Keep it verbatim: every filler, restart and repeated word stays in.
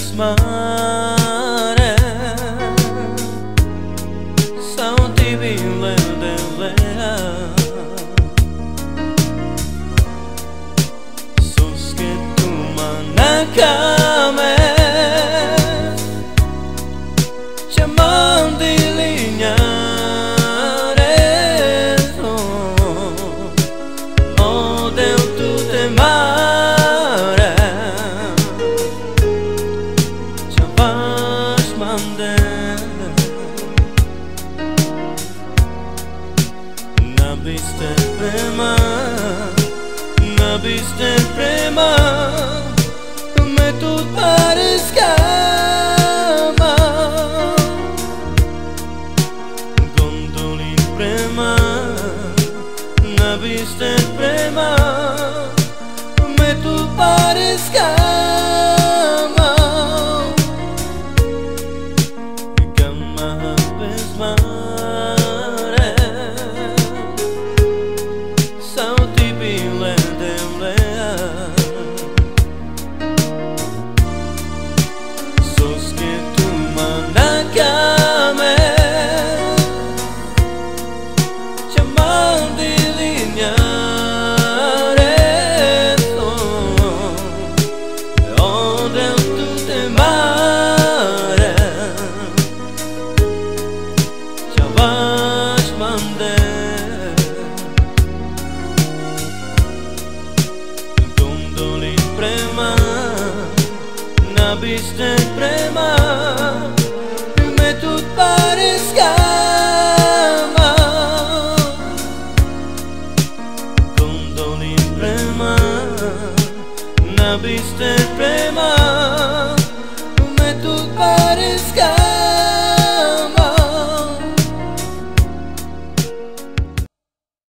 smare sau divile de lea sus che tu manacame ce mandilignare o de tu te mare nabiste prema, nabiste prema, me tu pares kama, gondolin prema, nabiste prema, me tu pares kama, kama besma. Nabiste prema, me tu pares kama, gondolin prema, nabiste prema, me tu pares kama.